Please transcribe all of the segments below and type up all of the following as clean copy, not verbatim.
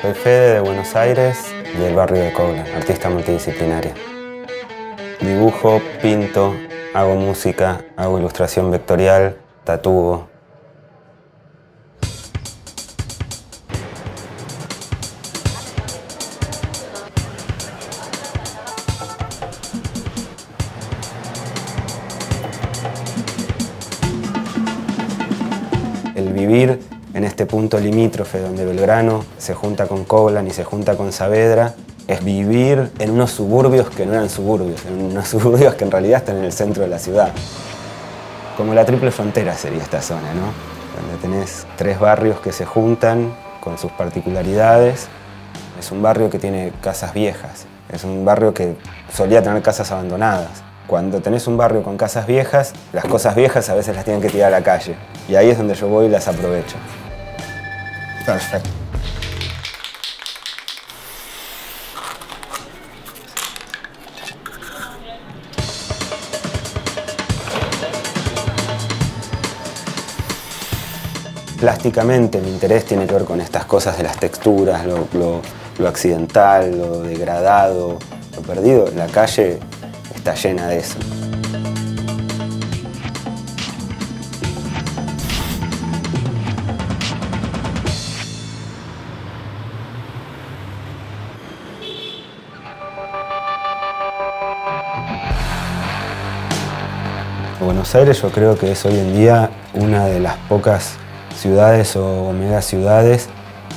Soy Fede, de Buenos Aires, del barrio de Coghlan, artista multidisciplinaria. Dibujo, pinto, hago música, hago ilustración vectorial, tatúo. El vivir en este punto limítrofe donde Belgrano se junta con Coghlan y se junta con Saavedra es vivir en unos suburbios que no eran suburbios, en unos suburbios que en realidad están en el centro de la ciudad. Como la triple frontera sería esta zona, ¿no? Donde tenés tres barrios que se juntan con sus particularidades. Es un barrio que tiene casas viejas, es un barrio que solía tener casas abandonadas. Cuando tenés un barrio con casas viejas, las cosas viejas a veces las tienen que tirar a la calle. Y ahí es donde yo voy y las aprovecho. Perfecto. Plásticamente mi interés tiene que ver con estas cosas de las texturas, lo accidental, lo degradado, lo perdido. La calle está llena de eso. Buenos Aires yo creo que es hoy en día una de las pocas ciudades o megaciudades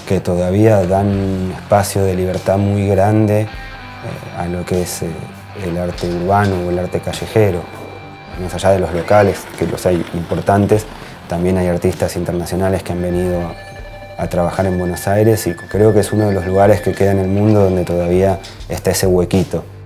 que todavía dan un espacio de libertad muy grande a lo que es el arte urbano o el arte callejero. Más allá de los locales, que los hay importantes, también hay artistas internacionales que han venido a trabajar en Buenos Aires y creo que es uno de los lugares que queda en el mundo donde todavía está ese huequito.